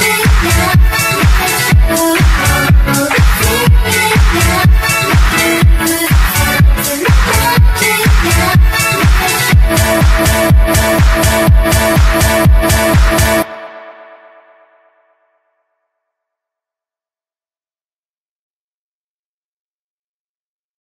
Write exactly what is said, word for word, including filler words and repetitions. Take now.